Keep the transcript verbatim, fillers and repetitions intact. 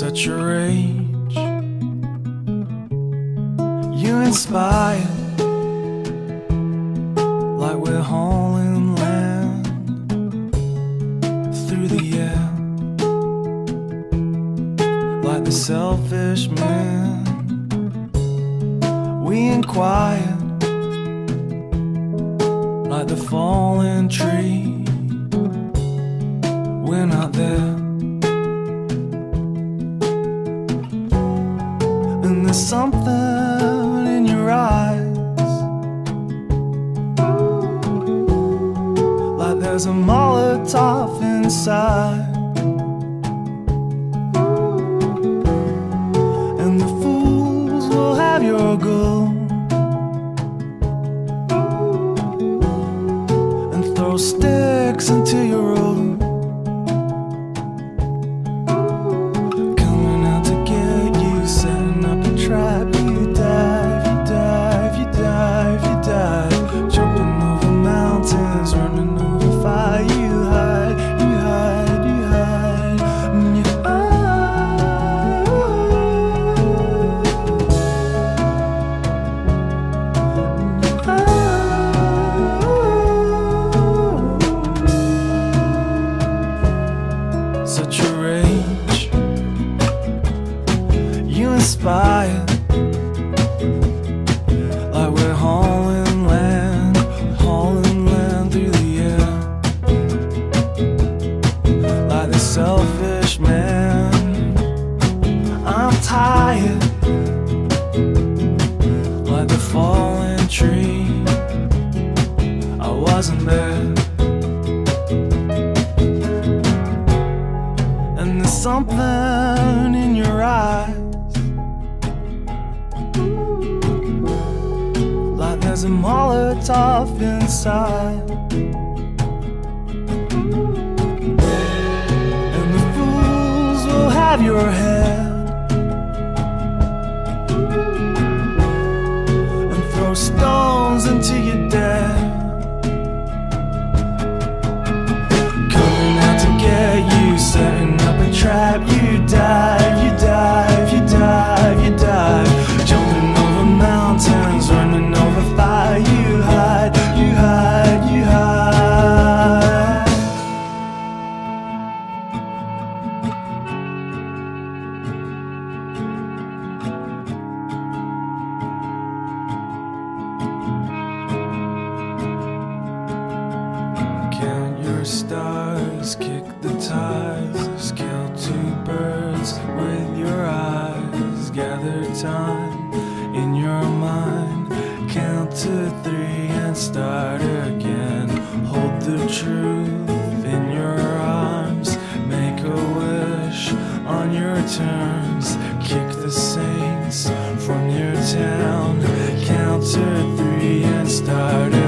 such a rage. You inspire like we're hauling land through the air. Like the selfish man, we inquire like the fallen tree. We're not there. And there's something in your eyes, like there's a Molotov inside. And the fools will have your goal and throw sticks into your road. Such a rage, you inspire like we're hauling land, hauling land through the air. Like the selfish man, I'm tired. Like the fallen tree, I wasn't there. And there's something in your eyes, like there's a Molotov inside. And the fools will have your head and throw stones into your dead. Coming out to get you, setting up a trap. You dive, you dive, you dive, you dive. Jumping over mountains, running over fire. You hide, you hide, you hide. Count your stars, kick the ties. With your eyes, gather time in your mind. Count to three and start again. Hold the truth in your arms. Make a wish on your terms. Kick the saints from your town. Count to three and start again.